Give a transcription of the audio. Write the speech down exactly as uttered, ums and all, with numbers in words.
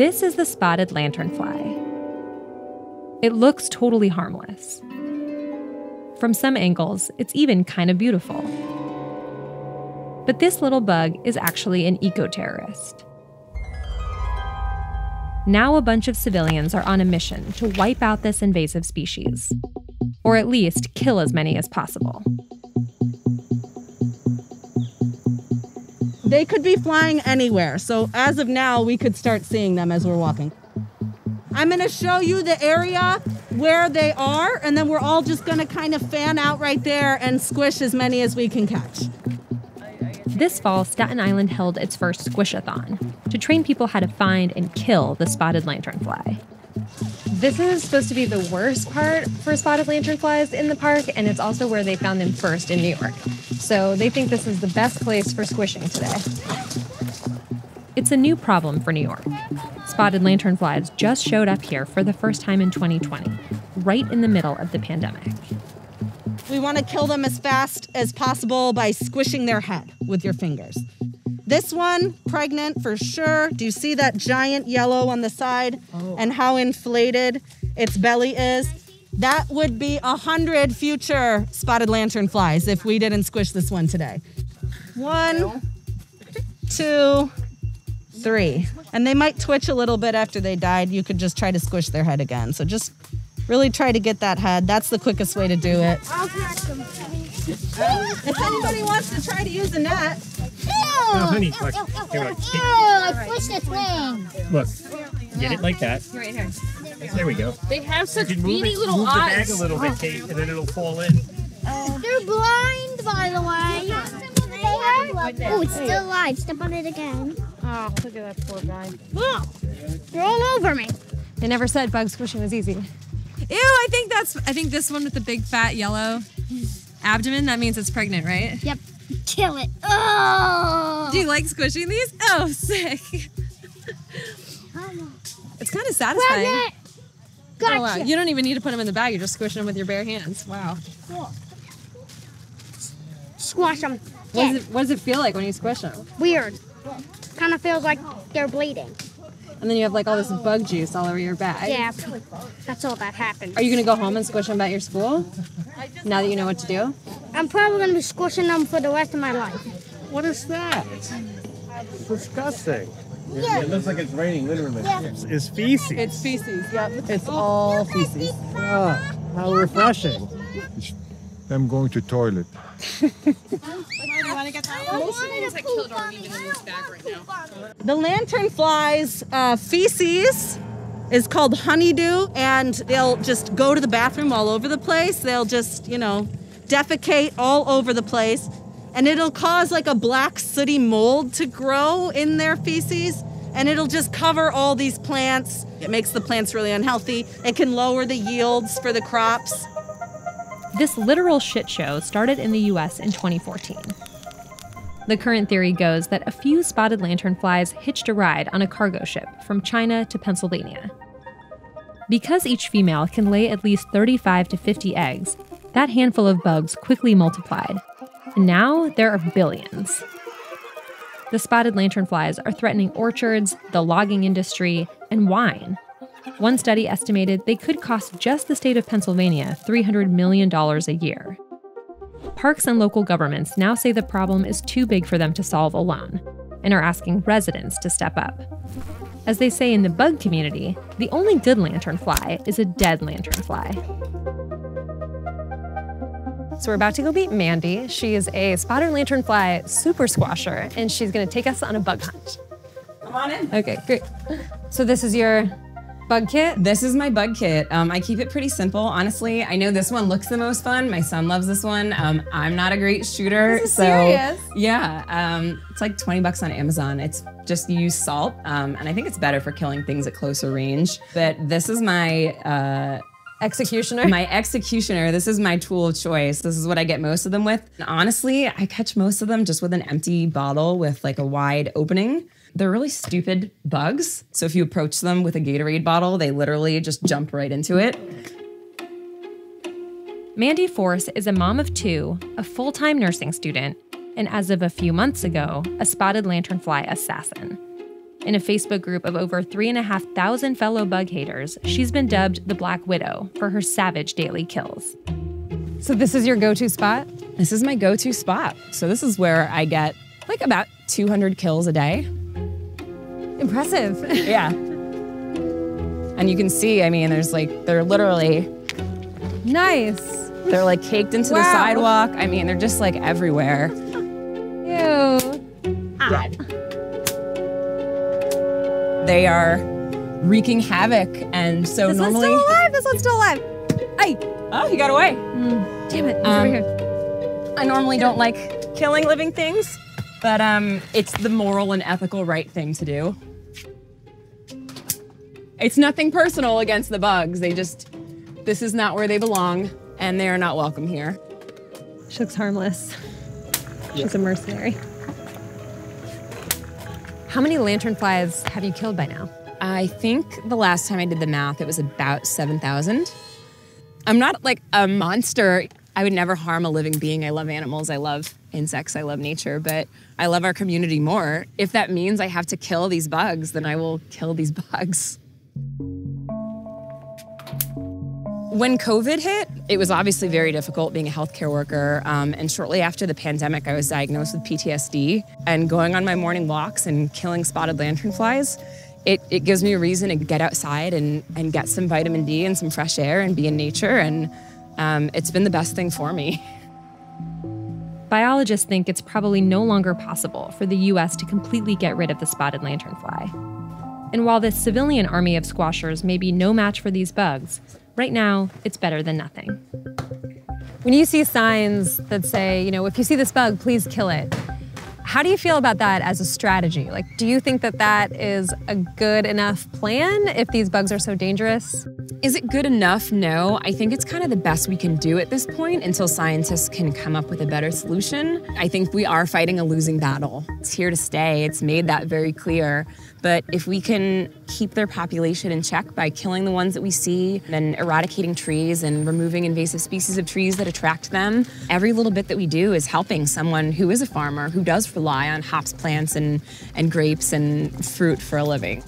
This is the spotted lanternfly. It looks totally harmless. From some angles, it's even kind of beautiful. But this little bug is actually an eco-terrorist. Now a bunch of civilians are on a mission to wipe out this invasive species, or at least kill as many as possible. They could be flying anywhere, so as of now, we could start seeing them as we're walking. I'm gonna show you the area where they are, and then we're all just gonna kind of fan out right there and squish as many as we can catch. This fall, Staten Island held its first Squishathon to train people how to find and kill the spotted lanternfly. This is supposed to be the worst part for spotted lanternflies in the park, and it's also where they found them first in New York. So they think this is the best place for squishing today. It's a new problem for New York. Spotted lanternflies just showed up here for the first time in twenty twenty, right in the middle of the pandemic. We want to kill them as fast as possible by squishing their head with your fingers. This one, pregnant for sure. Do you see that giant yellow on the side oh. and how inflated its belly is? That would be a hundred future spotted lanternflies if we didn't squish this one today. One, two, three. And they might twitch a little bit after they died. You could just try to squish their head again. So just really try to get that head. That's the quickest way to do it. If anybody wants to try to use a net, Ew, no, honey, ew, look. Ew, ew, ew, I pushed this thing. Look, get it like that. Right here. There we go. They have such beady little move eyes. Move the bag a little bit, Kate, and then it'll fall in. Uh, They're blind, by the way. They are? Oh, it's still alive. Step on it again. Oh, look at that poor guy. Look, they're all over me. They never said bug squishing was easy. Ew, I think that's, I think this one with the big fat yellow abdomen, that means it's pregnant, right? Yep. Kill it. Oh! Do you like squishing these? Oh, sick. It's kind of satisfying. Pregnant. Gotcha. Oh, wow. You don't even need to put them in the bag. You're just squishing them with your bare hands. Wow. Cool. Squash them. What, yeah. does it, what does it feel like when you squish them? Weird. Kind of feels like they're bleeding. And then you have like all this bug juice all over your bag. Yeah, that's all that happened. Are you going to go home and squish them at your school? Now that you know what to do? I'm probably going to be squishing them for the rest of my life. What is that? It's disgusting. Yeah. It looks like it's raining, literally. Yeah. It's, it's feces. It's feces, yep. It's all feces. Oh, how refreshing. I'm going to toilet. The lanternfly's uh, feces is called honeydew, and they'll just go to the bathroom all over the place. They'll just, you know, defecate all over the place, and it'll cause like a black sooty mold to grow in their feces, and it'll just cover all these plants. It makes the plants really unhealthy. It can lower the yields for the crops. This literal shit show started in the U S in twenty fourteen. The current theory goes that a few spotted lanternflies hitched a ride on a cargo ship from China to Pennsylvania. Because each female can lay at least thirty-five to fifty eggs, that handful of bugs quickly multiplied. And now there are billions. The spotted lanternflies are threatening orchards, the logging industry, and wine. One study estimated they could cost just the state of Pennsylvania three hundred million dollars a year. Parks and local governments now say the problem is too big for them to solve alone, and are asking residents to step up. As they say in the bug community, the only good lanternfly is a dead lanternfly. So we're about to go meet Mandy. She is a spotted lanternfly super squasher, and she's gonna take us on a bug hunt. Come on in. Okay, great. So this is your bug kit? This is my bug kit. Um, I keep it pretty simple, honestly. I know this one looks the most fun. My son loves this one. Um, I'm not a great shooter, so serious? yeah. Um, it's like twenty bucks on Amazon. It's just use salt, um, and I think it's better for killing things at closer range. But this is my uh, executioner. My executioner. This is my tool of choice. This is what I get most of them with. And honestly, I catch most of them just with an empty bottle with like a wide opening. They're really stupid bugs. So if you approach them with a Gatorade bottle, they literally just jump right into it. Mandy Force is a mom of two, a full-time nursing student, and as of a few months ago, a spotted lanternfly assassin. In a Facebook group of over three thousand five hundred fellow bug haters, she's been dubbed the Black Widow for her savage daily kills. So this is your go-to spot? This is my go-to spot. So this is where I get like about two hundred kills a day. Impressive. Yeah. And you can see, I mean, there's like, they're literally... Nice. They're like caked into wow. the sidewalk. I mean, they're just like everywhere. Ew. Ah. They are wreaking havoc, and so this normally... This one's still alive, this one's still alive. Ay. Oh, he got away. Mm. Damn it, um, over here. I normally don't like killing living things, but um, it's the moral and ethical right thing to do. It's nothing personal against the bugs. They just, this is not where they belong, and they are not welcome here. She looks harmless. Yeah. She's a mercenary. How many lanternflies have you killed by now? I think the last time I did the math, it was about seven thousand. I'm not like a monster. I would never harm a living being. I love animals, I love insects, I love nature, but I love our community more. If that means I have to kill these bugs, then I will kill these bugs. When COVID hit, it was obviously very difficult being a healthcare worker. Um, and shortly after the pandemic, I was diagnosed with P T S D. And going on my morning walks and killing spotted lanternflies, it, it gives me a reason to get outside and, and get some vitamin D and some fresh air and be in nature. And um, it's been the best thing for me. Biologists think it's probably no longer possible for the U S to completely get rid of the spotted lanternfly. And while this civilian army of squashers may be no match for these bugs, right now, it's better than nothing. When you see signs that say, you know, if you see this bug, please kill it, how do you feel about that as a strategy? Like, do you think that that is a good enough plan if these bugs are so dangerous? Is it good enough? No. I think it's kind of the best we can do at this point until scientists can come up with a better solution. I think we are fighting a losing battle. It's here to stay. It's made that very clear. But if we can keep their population in check by killing the ones that we see and eradicating trees and removing invasive species of trees that attract them, every little bit that we do is helping someone who is a farmer, who does rely on hops plants and, and grapes and fruit for a living.